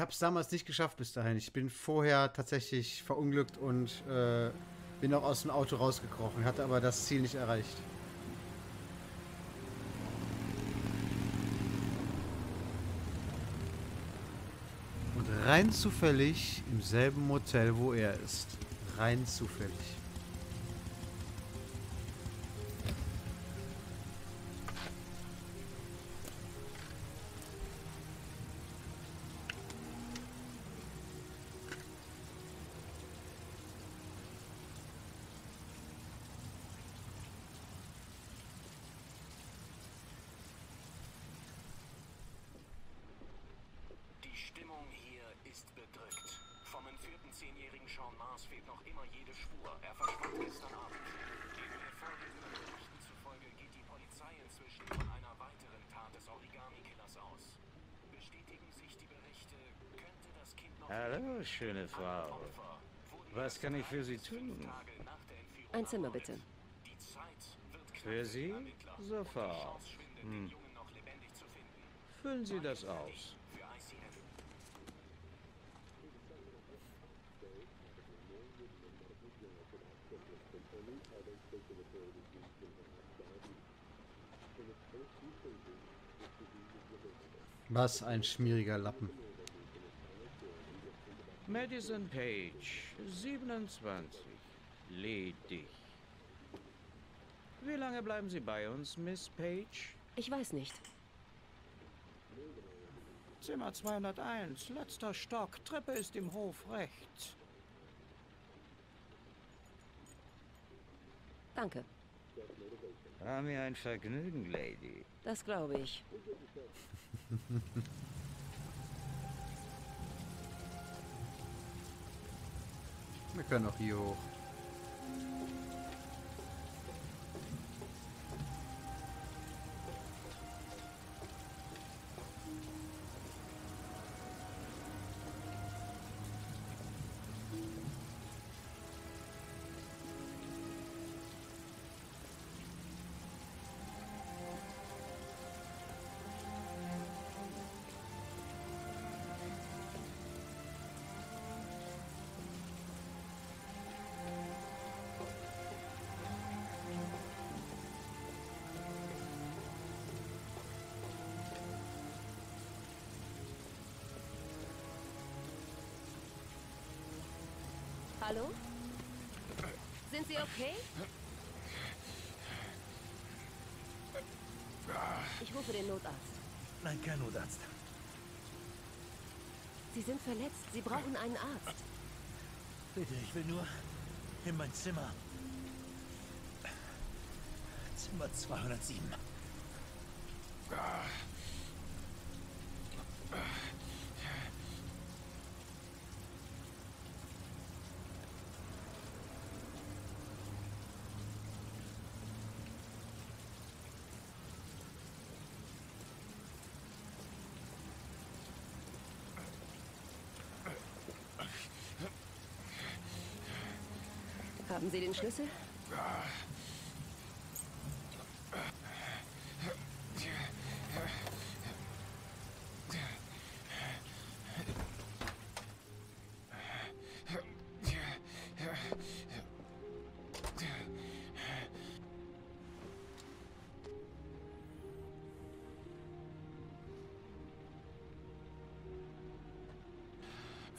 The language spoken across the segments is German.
Ich habe es damals nicht geschafft bis dahin. Ich bin vorher tatsächlich verunglückt und bin auch aus dem Auto rausgekrochen, hatte aber das Ziel nicht erreicht. Und rein zufällig im selben Motel, wo er ist. Rein zufällig. Sean Maas fehlt noch immer jede Spur. Er verschwand gestern Abend. Den vorliegenden Berichten zufolge geht die Polizei inzwischen von einer weiteren Tat des Origami-Killers aus. Bestätigen sich die Berichte, könnte das Kind noch... Hallo, schöne Frau. Was kann ich für Sie tun? Ein Zimmer, bitte. Für Sie? Sofort. Füllen Sie das aus. Was ein schmieriger Lappen. Madison Page, 27, ledig. Wie lange bleiben Sie bei uns, Miss Page? Ich weiß nicht. Zimmer 201, letzter Stock, Treppe ist im Hof rechts. Danke. War mir ein Vergnügen, Lady. Das glaube ich. Wir können auch hier hoch. Hallo? Sind Sie okay? Ich rufe den Notarzt. Nein, kein Notarzt. Sie sind verletzt. Sie brauchen einen Arzt. Bitte, ich will nur in mein Zimmer. Zimmer 207. Haben Sie den Schlüssel?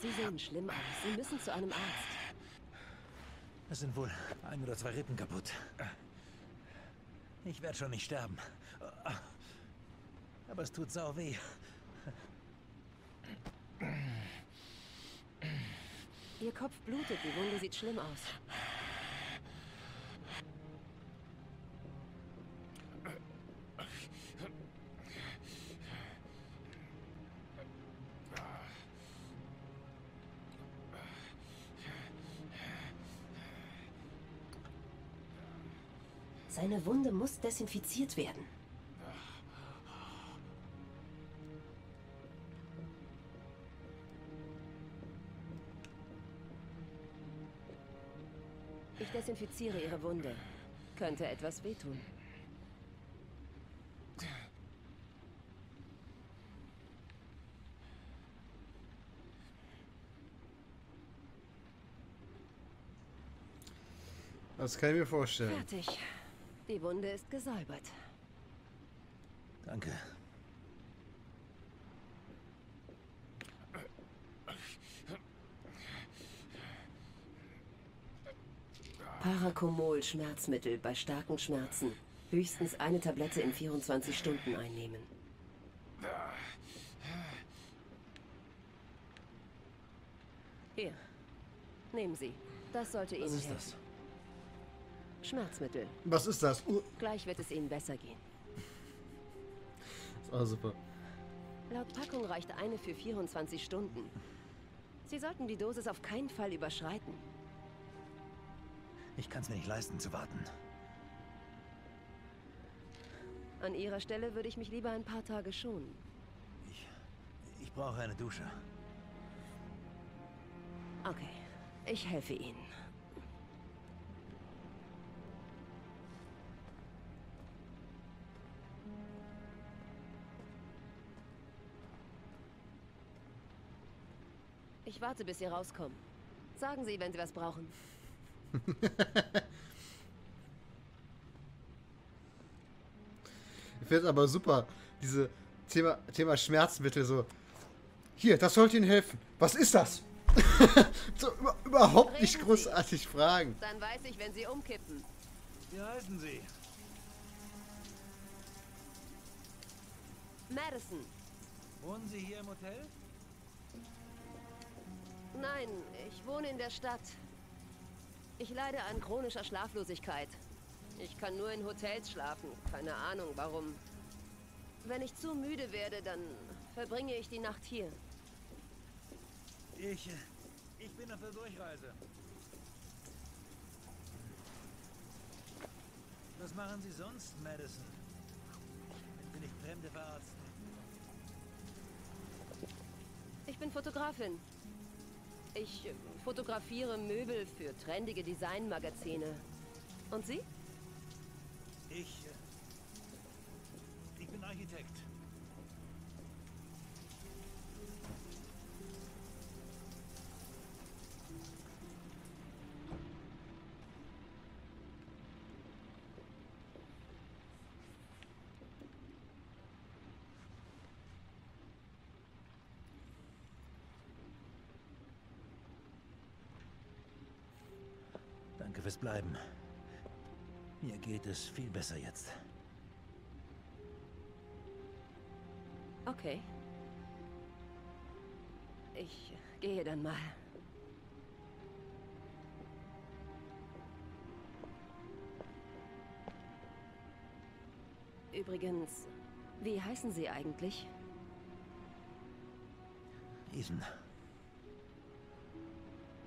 Sie sehen schlimm aus. Sie müssen zu einem Arzt. Es sind wohl 1 oder 2 Rippen kaputt. Ich werde schon nicht sterben. Aber es tut sau weh. Ihr Kopf blutet, die Wunde sieht schlimm aus. Seine Wunde muss desinfiziert werden. Ich desinfiziere Ihre Wunde. Könnte etwas wehtun. Das kann ich mir vorstellen. Fertig. Die Wunde ist gesäubert. Danke. Paracetamol-Schmerzmittel bei starken Schmerzen. Höchstens eine Tablette in 24 Stunden einnehmen. Hier. Nehmen Sie. Das sollte Ihnen helfen. Was ist das? Schmerzmittel. Was ist das? Gleich wird es Ihnen besser gehen. Das war super. Laut Packung reicht eine für 24 Stunden. Sie sollten die Dosis auf keinen Fall überschreiten. Ich kann es mir nicht leisten, zu warten. An Ihrer Stelle würde ich mich lieber ein paar Tage schonen. Ich brauche eine Dusche. Okay, ich helfe Ihnen. Ich warte, bis Sie rauskommen. Sagen Sie, wenn Sie was brauchen. Ich finde aber super, dieses Thema Schmerzmittel so. Hier, das sollte Ihnen helfen. Was ist das? So, überhaupt nicht großartig fragen. Dann weiß ich, wenn Sie umkippen. Wie heißen Sie? Madison. Wohnen Sie hier im Hotel? Nein, ich wohne in der Stadt. Ich leide an chronischer Schlaflosigkeit. Ich kann nur in Hotels schlafen. Keine Ahnung, warum. Wenn ich zu müde werde, dann verbringe ich die Nacht hier. Ich bin auf der Durchreise. Was machen Sie sonst, Madison? Wenn Sie nicht Fremde verarzten. Ich bin Fotografin. Ich fotografiere Möbel für trendige Designmagazine. Und Sie? Ich bin Architekt. Danke fürs Bleiben. Mir geht es viel besser jetzt. Okay. Ich gehe dann mal. Übrigens, wie heißen Sie eigentlich? Ethan.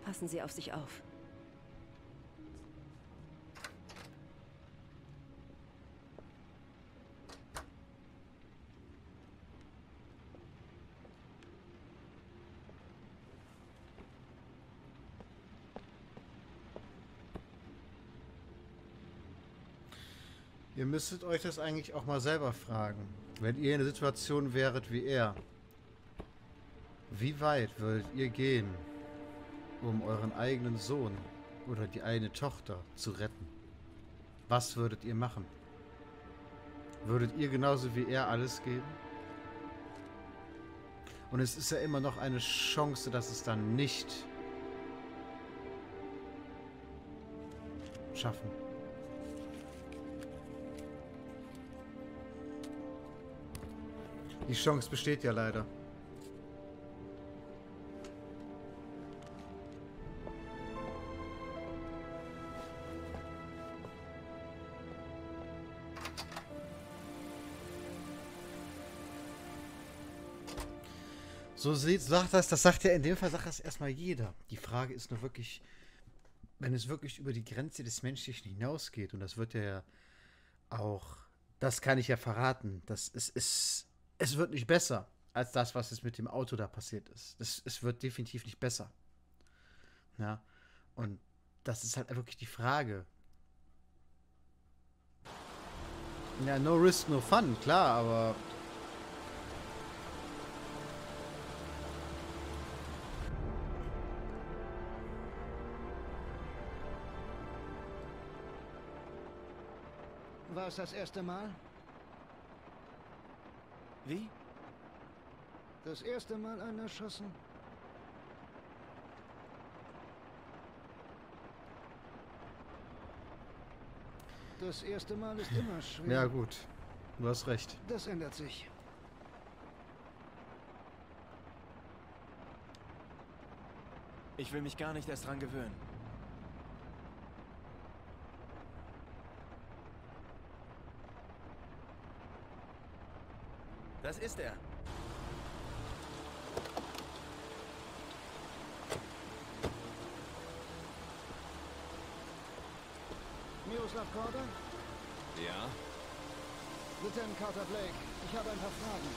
Passen Sie auf sich auf. Ihr müsstet euch das eigentlich auch mal selber fragen. Wenn ihr in der Situation wäret wie er, wie weit würdet ihr gehen, um euren eigenen Sohn oder die eigene Tochter zu retten? Was würdet ihr machen? Würdet ihr genauso wie er alles geben? Und es ist ja immer noch eine Chance, dass es dann nicht schaffen. Die Chance besteht ja leider. So sagt das sagt ja in dem Fall, sagt das erstmal jeder. Die Frage ist nur wirklich, wenn es wirklich über die Grenze des Menschlichen hinausgeht, und das wird ja auch, das kann ich ja verraten, das ist es wird nicht besser, als das, was jetzt mit dem Auto da passiert ist. Es wird definitiv nicht besser. Ja? Und das ist halt wirklich die Frage. Ja, no risk, no fun, klar, aber... War es das erste Mal? Wie? Das erste Mal einen erschossen? Das erste Mal ist immer schwer. Ja gut, du hast recht. Das ändert sich. Ich will mich gar nicht erst dran gewöhnen. Das ist er. Miroslav Korda? Ja? Lieutenant Carter Blake, ich habe ein paar Fragen.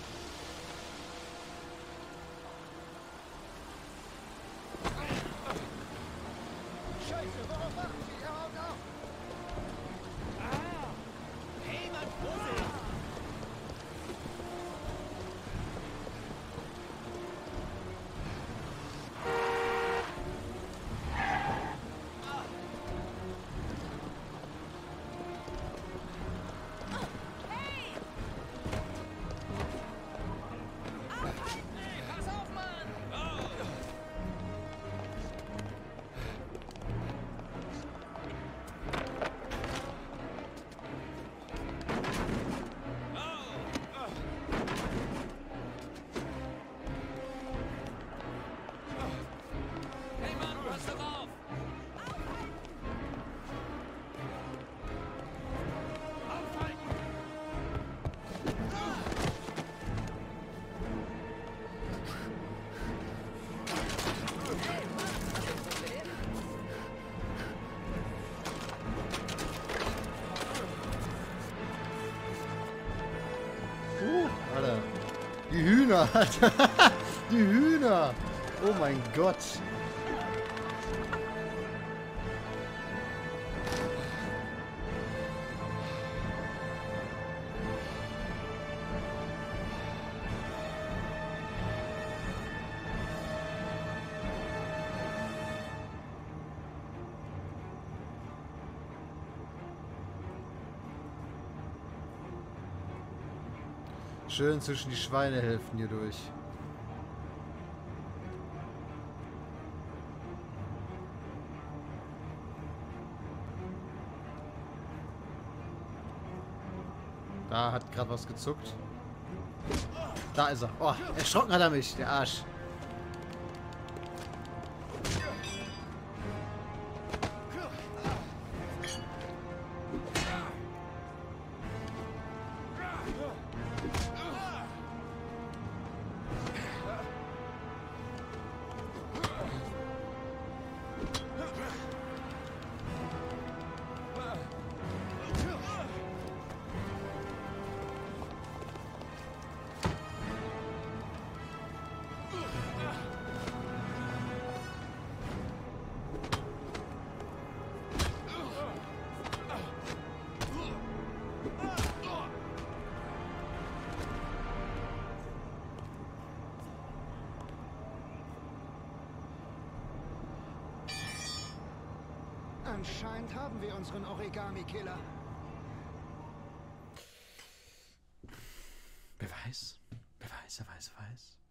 Alter. Die Hühner! Oh mein Gott! Schön zwischen die Schweinehälften hier durch. Da hat gerade was gezuckt. Da ist er. Oh, erschrocken hat er mich, der Arsch. Anscheinend haben wir unseren Origami-Killer. Wer weiß? Wer weiß?